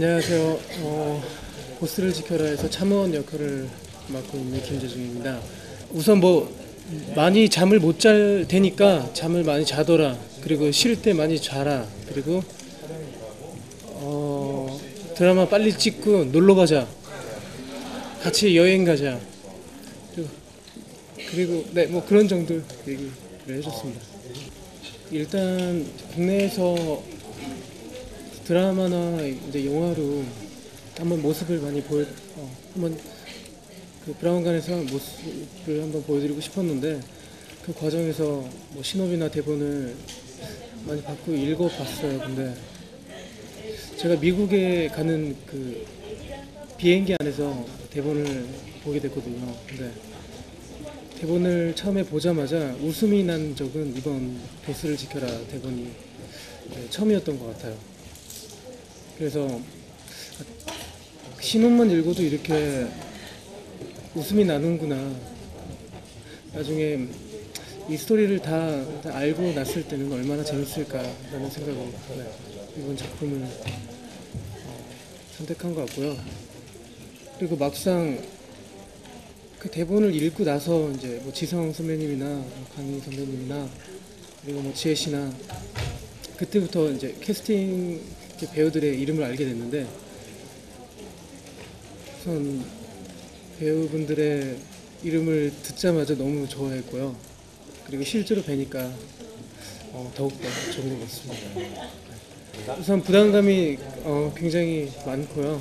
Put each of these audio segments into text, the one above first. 안녕하세요. 보스를 지켜라에서 참호원 역할을 맡고 있는 김재중입니다. 우선 많이 잠을 못 잘 테니까 잠을 많이 자더라. 그리고 쉴 때 많이 자라. 그리고 드라마 빨리 찍고 놀러 가자. 같이 여행 가자. 그리고 그런 정도 얘기를 해줬습니다. 일단 국내에서 드라마나 이제 영화로 한번 모습을 많이 한번 그 브라운관에서 모습을 한번 보여드리고 싶었는데, 그 과정에서 신업이나 대본을 많이 받고 읽어봤어요. 근데 제가 미국에 가는 그 비행기 안에서 대본을 보게 됐거든요. 근데 대본을 처음에 보자마자 웃음이 난 적은 이번 보스를 지켜라 대본이 처음이었던 것 같아요. 그래서 신혼만 읽어도 이렇게 웃음이 나는구나. 나중에 이 스토리를 다 알고 났을 때는 얼마나 재밌을까라는 생각으로 이번 작품을 선택한 것 같고요. 그리고 막상 그 대본을 읽고 나서 이제 지성 선배님이나 강희 선배님이나 그리고 지혜 씨나 그때부터 이제 캐스팅 배우들의 이름을 알게 됐는데, 우선 배우분들의 이름을 듣자마자 너무 좋아했고요. 그리고 실제로 뵈니까 더욱더 좋은 것 같습니다. 우선 부담감이 굉장히 많고요.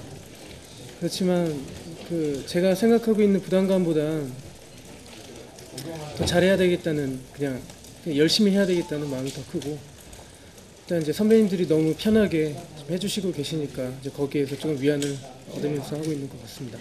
그렇지만 제가 생각하고 있는 부담감보다 더 잘해야 되겠다는, 그냥 열심히 해야 되겠다는 마음이 더 크고, 일단 이제 선배님들이 너무 편하게 해주시고 계시니까 이제 거기에서 좀 위안을 얻으면서 하고 있는 것 같습니다.